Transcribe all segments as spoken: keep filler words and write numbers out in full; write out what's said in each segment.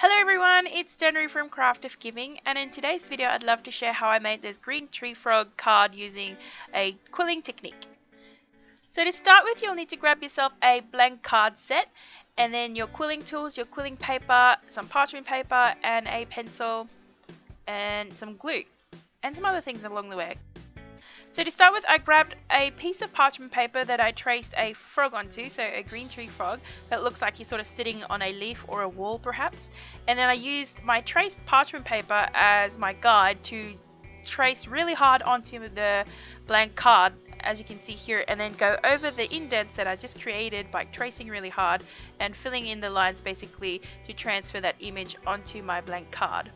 Hello everyone, it's Danrie from Craft of Giving, and in today's video I'd love to share how I made this green tree frog card using a quilling technique. So to start with, you'll need to grab yourself a blank card set and then your quilling tools, your quilling paper, some parchment paper and a pencil and some glue and some other things along the way. So to start with, I grabbed a piece of parchment paper that I traced a frog onto, so a green tree frog that looks like he's sort of sitting on a leaf or a wall perhaps. And then I used my traced parchment paper as my guide to trace really hard onto the blank card, as you can see here, and then go over the indents that I just created by tracing really hard and filling in the lines basically to transfer that image onto my blank card.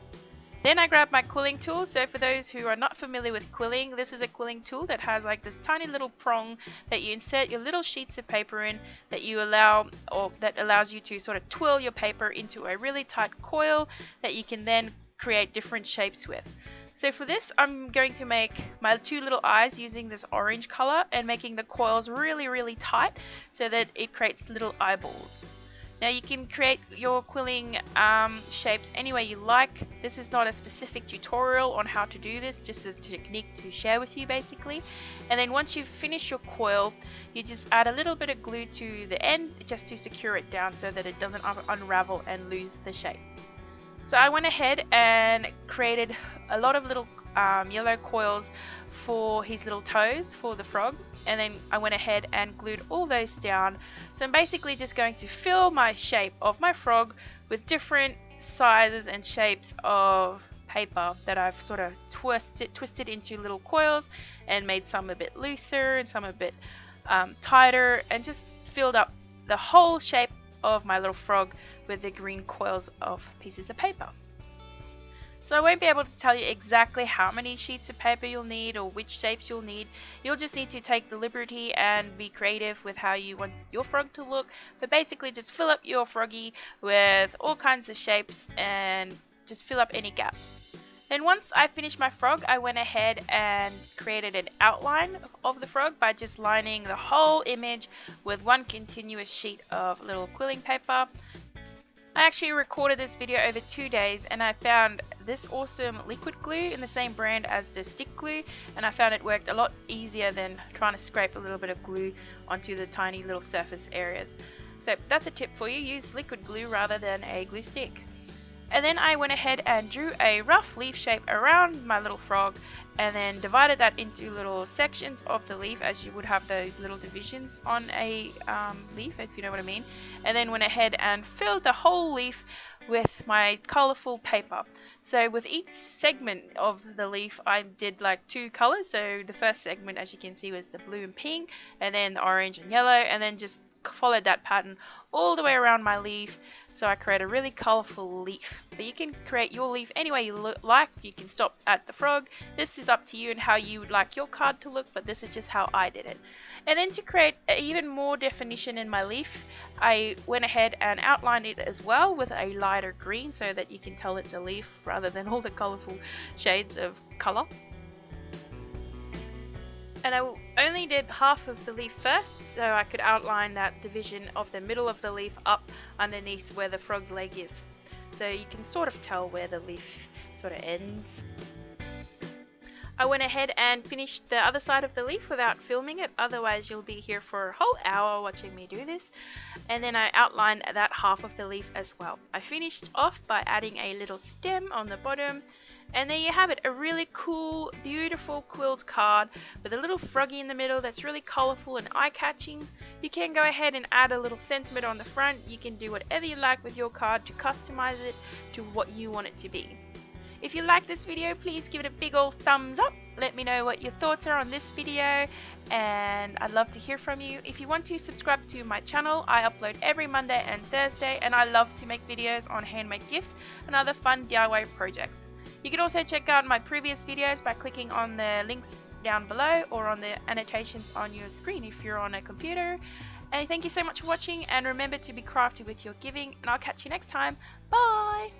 Then I grabbed my quilling tool. So for those who are not familiar with quilling, this is a quilling tool that has like this tiny little prong that you insert your little sheets of paper in that you allow, or that allows you to sort of twirl your paper into a really tight coil that you can then create different shapes with. So for this, I'm going to make my two little eyes using this orange color and making the coils really, really tight so that it creates little eyeballs. Now you can create your quilling um, shapes any way you like. This is not a specific tutorial on how to do this, just a technique to share with you basically. And then once you've finished your coil, you just add a little bit of glue to the end just to secure it down so that it doesn't un unravel and lose the shape. So I went ahead and created a lot of little um, yellow coils for his little toes for the frog, and then I went ahead and glued all those down. So I'm basically just going to fill my shape of my frog with different sizes and shapes of paper that I've sort of twisted, twisted into little coils and made some a bit looser and some a bit um, tighter, and just filled up the whole shape of my little frog with the green coils of pieces of paper. So I won't be able to tell you exactly how many sheets of paper you'll need or which shapes you'll need. You'll just need to take the liberty and be creative with how you want your frog to look, but basically just fill up your froggy with all kinds of shapes and just fill up any gaps. Then once I finished my frog, I went ahead and created an outline of the frog by just lining the whole image with one continuous sheet of little quilling paper. I actually recorded this video over two days and I found this awesome liquid glue in the same brand as the stick glue, and I found it worked a lot easier than trying to scrape a little bit of glue onto the tiny little surface areas. So that's a tip for you, use liquid glue rather than a glue stick. And then I went ahead and drew a rough leaf shape around my little frog and then divided that into little sections of the leaf, as you would have those little divisions on a um, leaf, if you know what I mean. And then went ahead and filled the whole leaf with my colorful paper. So with each segment of the leaf I did like two colors. So the first segment, as you can see, was the blue and pink, and then the orange and yellow, and then just followed that pattern all the way around my leaf, so I create a really colorful leaf. But you can create your leaf any way you like. You can stop at the frog. This is up to you and how you would like your card to look, but this is just how I did it. And then to create even more definition in my leaf, I went ahead and outlined it as well with a lighter green so that you can tell it's a leaf rather than all the colorful shades of color. And I only did half of the leaf first, so I could outline that division of the middle of the leaf up underneath where the frog's leg is. So you can sort of tell where the leaf sort of ends. I went ahead and finished the other side of the leaf without filming it, otherwise you'll be here for a whole hour watching me do this. And then I outlined that half of the leaf as well. I finished off by adding a little stem on the bottom, and there you have it, a really cool, beautiful quilled card with a little froggy in the middle that's really colourful and eye-catching. You can go ahead and add a little sentiment on the front. You can do whatever you like with your card to customise it to what you want it to be. If you like this video, please give it a big old thumbs up. Let me know what your thoughts are on this video, and I'd love to hear from you. If you want to, subscribe to my channel. I upload every Monday and Thursday, and I love to make videos on handmade gifts and other fun D I Y projects. You can also check out my previous videos by clicking on the links down below or on the annotations on your screen if you're on a computer. And thank you so much for watching, and remember to be crafty with your giving, and I'll catch you next time. Bye!